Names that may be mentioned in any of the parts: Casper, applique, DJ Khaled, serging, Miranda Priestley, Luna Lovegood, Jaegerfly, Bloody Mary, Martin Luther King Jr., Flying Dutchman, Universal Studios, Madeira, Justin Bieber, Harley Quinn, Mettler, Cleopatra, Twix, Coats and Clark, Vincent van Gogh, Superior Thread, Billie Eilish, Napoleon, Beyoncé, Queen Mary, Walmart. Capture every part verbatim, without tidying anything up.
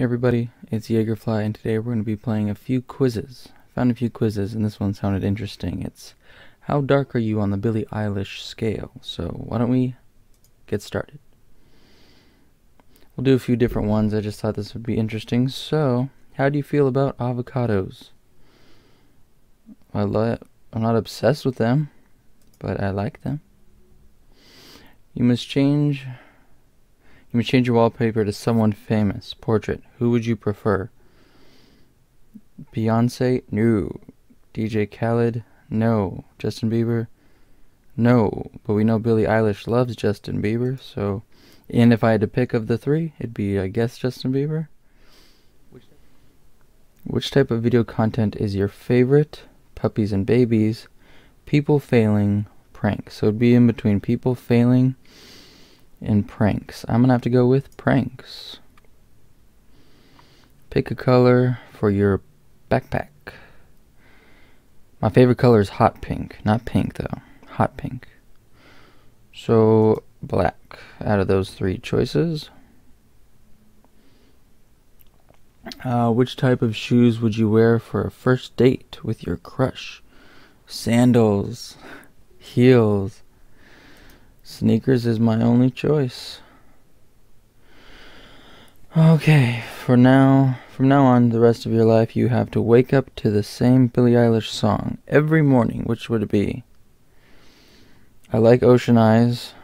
Hey everybody, it's Jaegerfly, and today we're going to be playing a few quizzes. Found a few quizzes, and this one sounded interesting. It's, how dark are you on the Billie Eilish scale? So why don't we get started. We'll do a few different ones, I just thought this would be interesting. So, how do you feel about avocados? I love, I'm not obsessed with them, but I like them. You must change... You may change your wallpaper to someone famous. Portrait. Who would you prefer? Beyonce? No. D J Khaled? No. Justin Bieber? No. But we know Billie Eilish loves Justin Bieber, so... And if I had to pick of the three, it'd be, I guess, Justin Bieber. Which type? Which type of video content is your favorite? Puppies and babies. People failing. Pranks. So it'd be in between people failing... and pranks. I'm gonna have to go with pranks. Pick a color for your backpack. My favorite color is hot pink. Not pink though. Hot pink. So black out of those three choices. Uh, which type of shoes would you wear for a first date with your crush? Sandals. Heels. Sneakers is my only choice. Okay, for now, from now on, the rest of your life, you have to wake up to the same Billie Eilish song every morning. Which would it be? I like Ocean Eyes.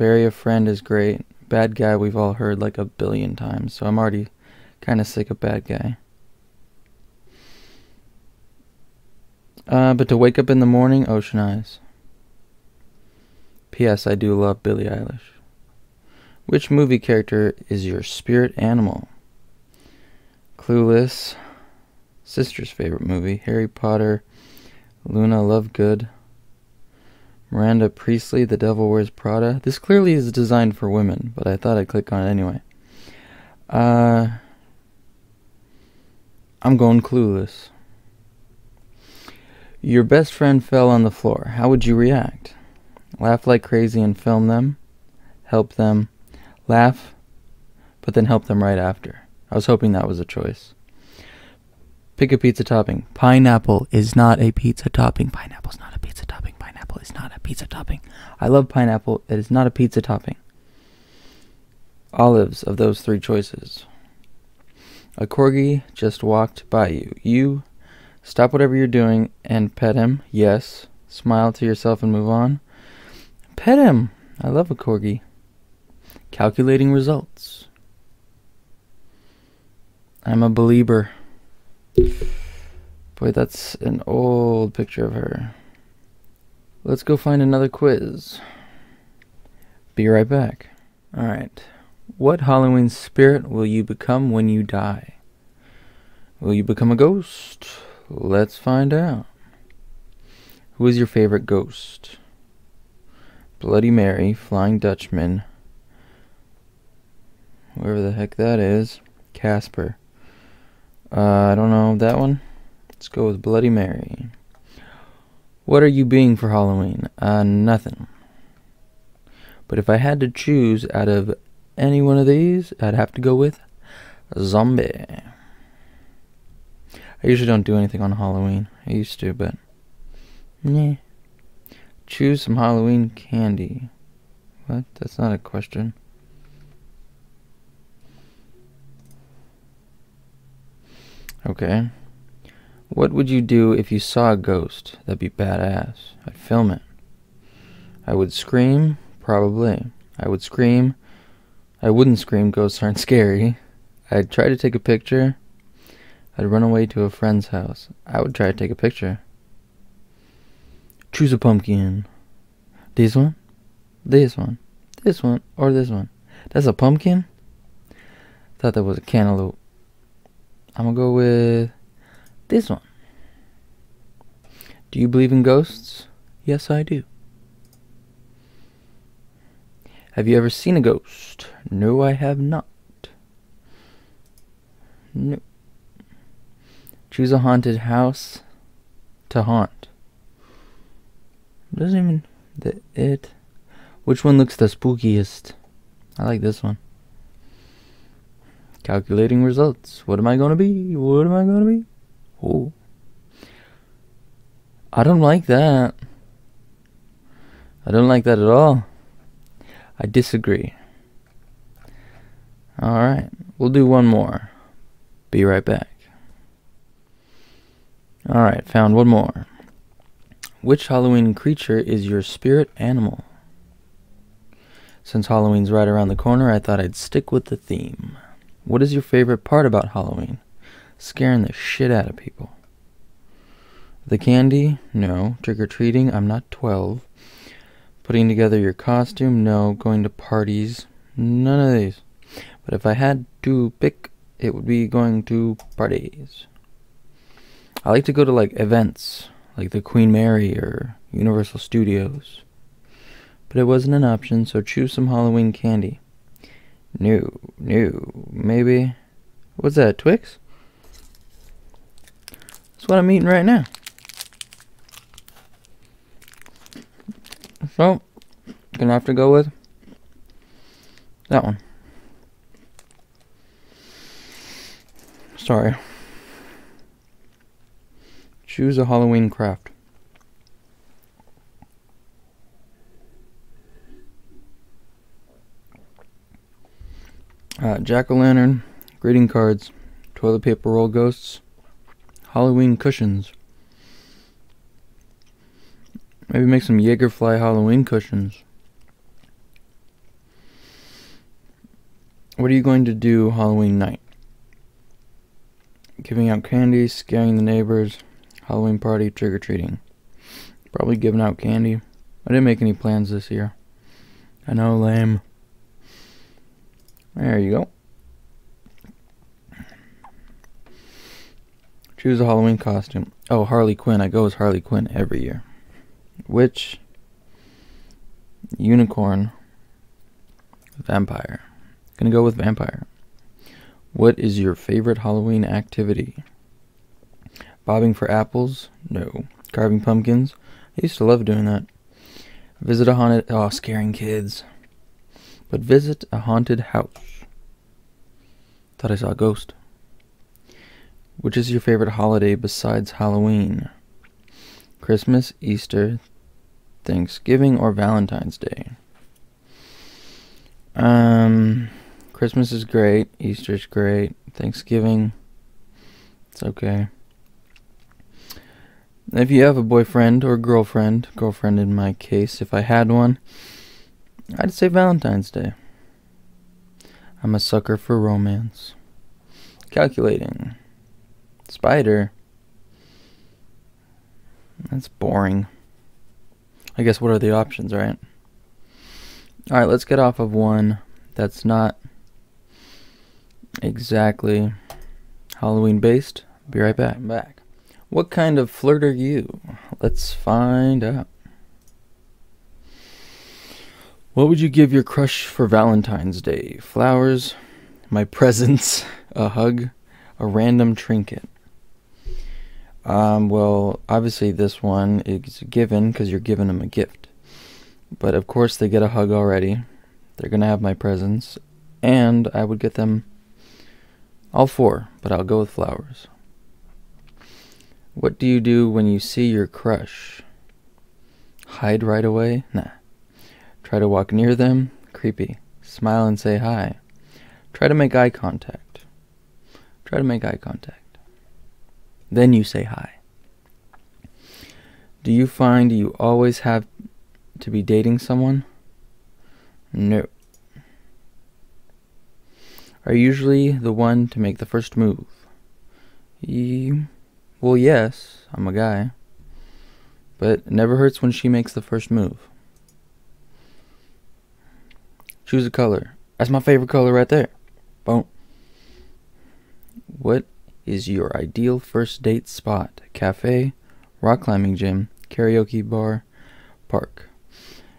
Bury a Friend is great. Bad Guy we've all heard like a billion times, so I'm already kind of sick of Bad Guy. Uh, but to wake up in the morning, Ocean Eyes. P S I do love Billie Eilish. Which movie character is your spirit animal? Clueless. Sister's favorite movie. Harry Potter. Luna Lovegood. Miranda Priestley. The Devil Wears Prada. This clearly is designed for women, but I thought I'd click on it anyway. Uh, I'm going Clueless. Your best friend fell on the floor. How would you react? Laugh like crazy and film them, help them, laugh, but then help them right after. I was hoping that was a choice. Pick a pizza topping. Pineapple is not a pizza topping. Pineapple is not a pizza topping. Pineapple is not a pizza topping. I love pineapple. It is not a pizza topping. Olives of those three choices. A corgi just walked by you. You stop whatever you're doing and pet him. Yes. Smile to yourself and move on. Pet him. I love a corgi. Calculating results. I'm a believer. Boy, that's an old picture of her. Let's go find another quiz. Be right back. Alright. What Halloween spirit will you become when you die? Will you become a ghost? Let's find out. Who is your favorite ghost? Bloody Mary, Flying Dutchman, whoever the heck that is, Casper. Uh, I don't know that one. Let's go with Bloody Mary. What are you being for Halloween? Uh, nothing. But if I had to choose out of any one of these, I'd have to go with zombie. I usually don't do anything on Halloween. I used to, but meh. Choose some Halloween candy. What? That's not a question. Okay. What would you do if you saw a ghost? That'd be badass. I'd film it. I would scream? Probably. I would scream. I wouldn't scream. Ghosts aren't scary. I'd try to take a picture. I'd run away to a friend's house. I would try to take a picture. Choose a pumpkin. This one, this one, this one, or this one. That's a pumpkin? Thought that was a cantaloupe. I'm gonna go with this one. Do you believe in ghosts? Yes, I do. Have you ever seen a ghost? No, I have not. No. Choose a haunted house to haunt. Doesn't even the it. Which one looks the spookiest? I like this one. Calculating results. What am I gonna be? What am I gonna be? Oh. I don't like that. I don't like that at all. I disagree. Alright, we'll do one more. Be right back. Alright, found one more. Which Halloween creature is your spirit animal? Since Halloween's right around the corner, I thought I'd stick with the theme. What is your favorite part about Halloween? Scaring the shit out of people. The candy? No. Trick-or-treating? I'm not twelve. Putting together your costume? No. Going to parties? None of these. But if I had to pick, it would be going to parties. I like to go to, like, events. Like the Queen Mary or Universal Studios. But it wasn't an option, so choose some Halloween candy. No. No. Maybe. What's that, Twix? That's what I'm eating right now. So, gonna have to go with that one. Sorry. Choose a Halloween craft. Uh, Jack-o'-lantern, greeting cards, toilet paper roll ghosts, Halloween cushions. Maybe make some Jaegerfly Halloween cushions. What are you going to do Halloween night? Giving out candy, scaring the neighbors, Halloween party, trick-or-treating. Probably giving out candy. I didn't make any plans this year. I know, lame. There you go. Choose a Halloween costume. Oh, Harley Quinn. I go as Harley Quinn every year. Witch, unicorn, vampire. Gonna go with vampire. What is your favorite Halloween activity? Bobbing for apples? No. Carving pumpkins? I used to love doing that. Visit a haunted... Oh, scaring kids. But visit a haunted house. Thought I saw a ghost. Which is your favorite holiday besides Halloween? Christmas, Easter, Thanksgiving, or Valentine's Day? Um, Christmas is great. Easter's great. Thanksgiving, it's okay. If you have a boyfriend or girlfriend, girlfriend in my case, if I had one, I'd say Valentine's Day. I'm a sucker for romance. Calculating. Spider. That's boring. I guess what are the options, right? Alright, let's get off of one that's not exactly Halloween based. Be right back. I'm back. What kind of flirt are you? Let's find out. What would you give your crush for Valentine's Day? Flowers, my presents, a hug, a random trinket. Um, well, obviously this one is a given because you're giving them a gift. But of course they get a hug already. They're going to have my presents. And I would get them all four, but I'll go with flowers. What do you do when you see your crush? Hide right away? Nah. Try to walk near them, creepy. Smile and say hi. Try to make eye contact. Try to make eye contact. Then you say hi. Do you find you always have to be dating someone? No. Are you usually the one to make the first move? You, well, yes, I'm a guy. But it never hurts when she makes the first move. Choose a color. That's my favorite color right there. Boom. What is your ideal first date spot? Cafe, rock climbing gym, karaoke bar, park.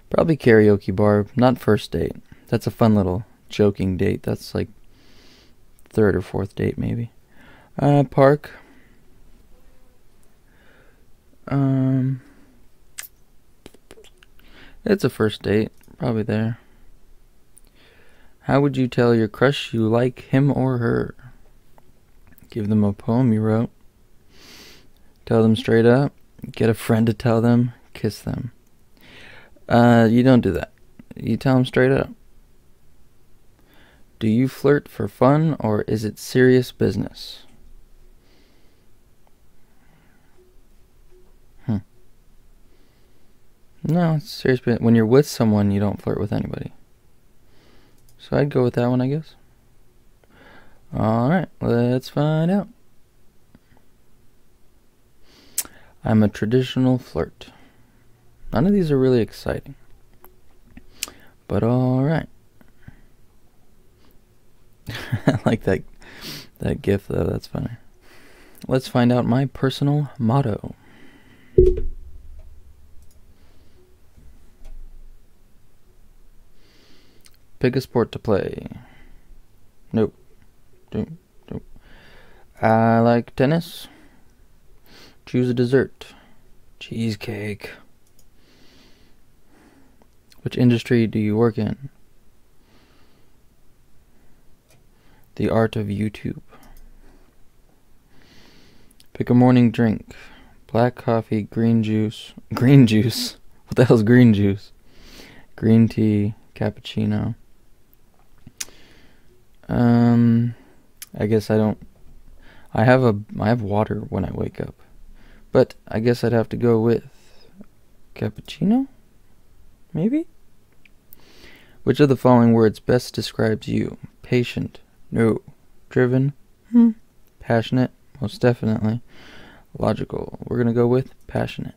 Probably karaoke bar, not first date. That's a fun little joking date. That's like third or fourth date maybe. Uh, park. Um, it's a first date. Probably there. How would you tell your crush you like him or her? Give them a poem you wrote. Tell them straight up. Get a friend to tell them. Kiss them. Uh, you don't do that. You tell them straight up. Do you flirt for fun or is it serious business? Hmm. No, it's serious business. When you're with someone, you don't flirt with anybody. So I'd go with that one, I guess. Alright, let's find out. I'm a traditional flirt. None of these are really exciting. But alright. I like that that gif though, that's funny. Let's find out my personal motto. Pick a sport to play. Nope. Nope. Nope. I like tennis. Choose a dessert. Cheesecake. Which industry do you work in? The art of YouTube. Pick a morning drink. Black coffee, green juice. Green juice? What the hell's green juice? Green tea, cappuccino. Um, I guess I don't... I have a... I have water when I wake up. But I guess I'd have to go with... cappuccino? Maybe? Which of the following words best describes you? Patient. No. Driven. Hmm. Passionate. Most definitely. Logical. We're going to go with passionate.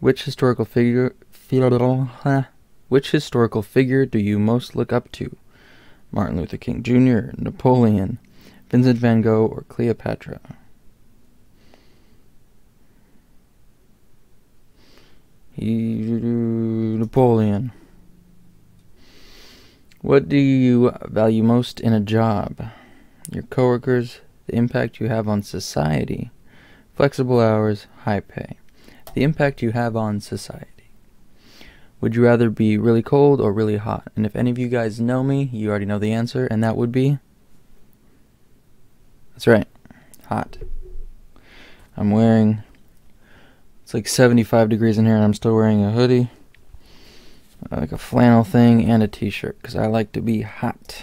Which historical figure... Which historical figure do you most look up to? Martin Luther King Junior, Napoleon, Vincent van Gogh, or Cleopatra? He... Napoleon. What do you value most in a job? Your coworkers, the impact you have on society, flexible hours, high pay. The impact you have on society. Would you rather be really cold or really hot? And if any of you guys know me, you already know the answer, and that would be... That's right. Hot. I'm wearing... It's like seventy-five degrees in here, and I'm still wearing a hoodie. I like a flannel thing and a t-shirt because I like to be hot.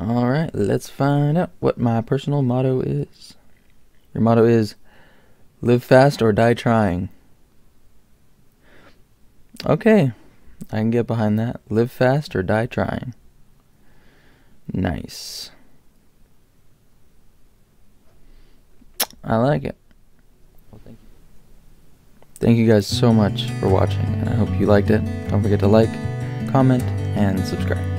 Alright, let's find out what my personal motto is. Your motto is live fast or die trying. Okay, I can get behind that. Live fast or die trying. Nice. I like it. Thank you guys so much for watching, and I hope you liked it. Don't forget to like, comment, and subscribe.